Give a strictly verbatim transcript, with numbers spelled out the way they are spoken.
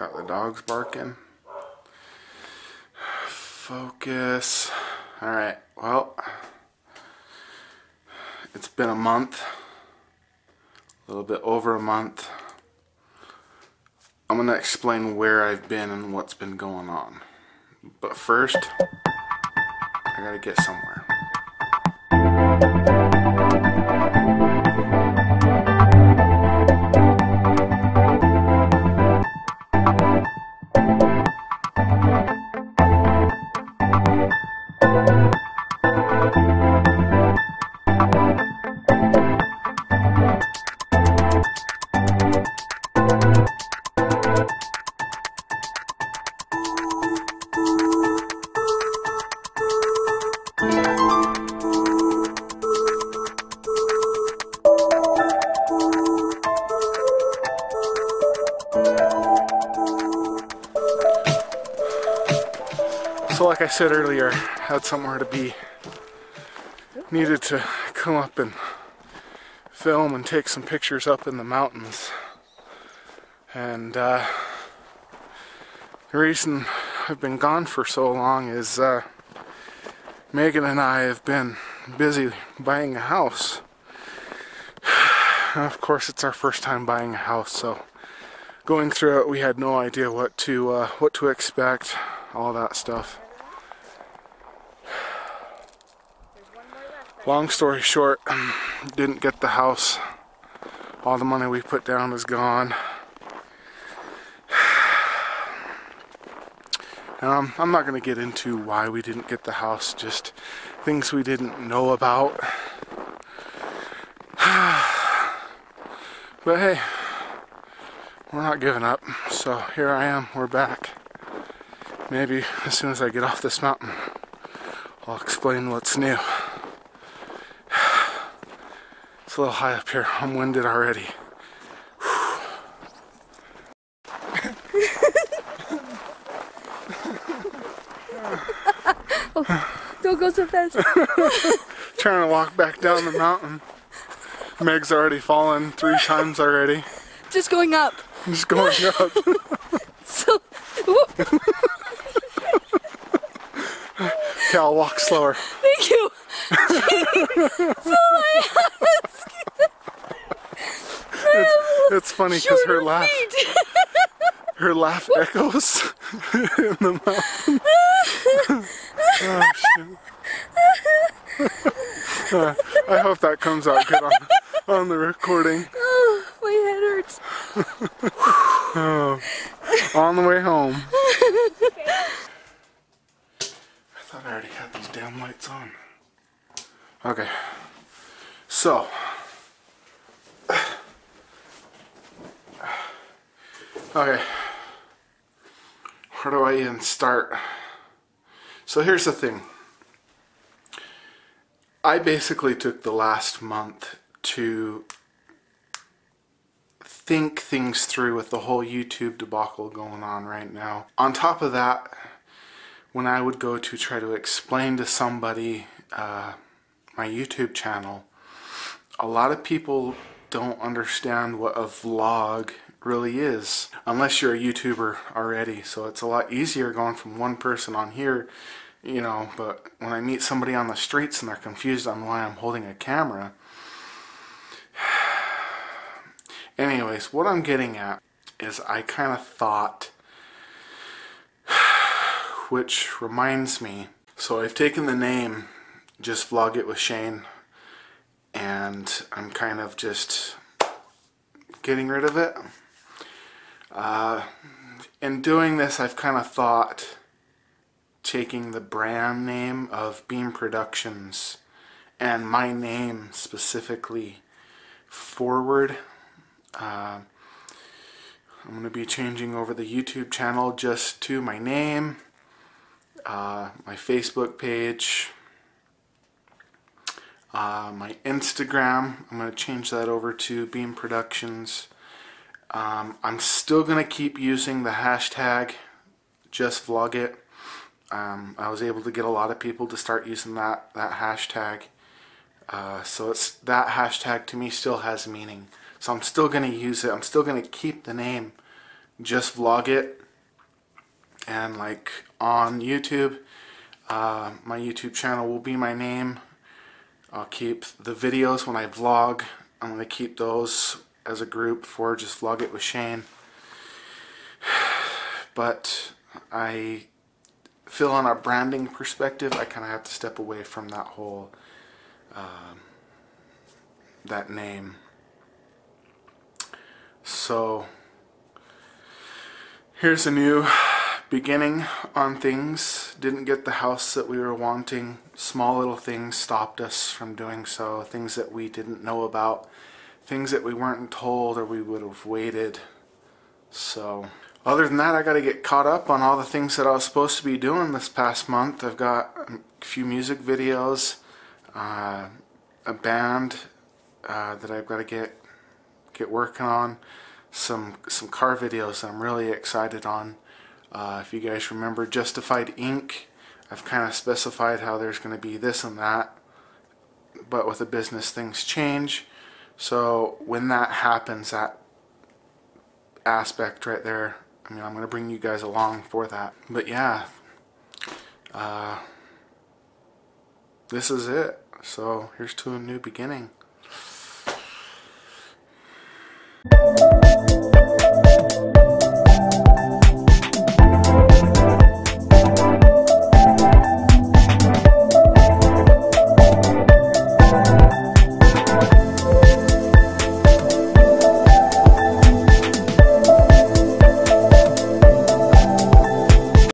Got the dogs barking. Focus. Alright, well, it's been a month, a little bit over a month. I'm going to explain where I've been and what's been going on. But first, I gotta get somewhere. So like I said earlier, had somewhere to be, needed to come up and film and take some pictures up in the mountains. And uh, the reason I've been gone for so long is uh, Megan and I have been busy buying a house. And of course it's our first time buying a house, so going through it we had no idea what to, uh, what to expect, all that stuff. Long story short, didn't get the house. All the money we put down is gone. Um, I'm not going to get into why we didn't get the house, just things we didn't know about. But hey, we're not giving up. So here I am, we're back. Maybe as soon as I get off this mountain, I'll explain what's new. It's a little high up here. I'm winded already. Oh, don't go so fast. Trying to walk back down the mountain. Meg's already fallen three times already. Just going up. Just going up. So, okay, I'll walk slower. Thank you. So I ask. It's, it's funny because her laugh, her laugh echoes in the mountain. Oh, shit. Uh, I hope that comes out good on, on the recording. Oh, my head hurts. Oh, on the way home. Okay. I thought I already had these damn lights on. Okay, so okay, where do I even start? So here's the thing. I basically took the last month to think things through with the whole YouTube debacle going on right now. On top of that, when I would go to try to explain to somebody uh, my YouTube channel, a lot of people don't understand what a vlog really is, unless you're a YouTuber already. So it's a lot easier going from one person on here, you know, but when I meet somebody on the streets and they're confused on why I'm holding a camera. Anyways, what I'm getting at is I kind of thought, which reminds me, so I've taken the name Just Vlog It With Shane, and I'm kind of just getting rid of it. Uh, in doing this, I've kind of thought taking the brand name of Beam Productions and my name specifically forward. Uh, I'm going to be changing over the YouTube channel just to my name. Uh, my Facebook page, uh, my Instagram, I'm going to change that over to Beam Productions. Um, I'm still going to keep using the hashtag Just Vlog It. Um, I was able to get a lot of people to start using that, that hashtag. Uh, so it's, that hashtag to me still has meaning. So I'm still going to use it. I'm still going to keep the name just vlog it, and like on YouTube, uh, my YouTube channel will be my name. I'll keep the videos when I vlog. I'm going to keep those as a group for Just Vlog It with Shane. But I feel on a branding perspective, I kind of have to step away from that whole, um, that name. So here's a new beginning on things. Didn't get the house that we were wanting. Small little things stopped us from doing so. Things that we didn't know about. Things that we weren't told, or we would have waited. So other than that, I got to get caught up on all the things that I was supposed to be doing this past month. I've got a few music videos, uh, a band uh, that I've got to get get working on, some some car videos that I'm really excited on. Uh, if you guys remember Justified Incorporated, I've kind of specified how there's going to be this and that, but with the business, things change. So when that happens, that aspect right there, I mean, I'm going to bring you guys along for that. But yeah, uh, this is it. So here's to a new beginning.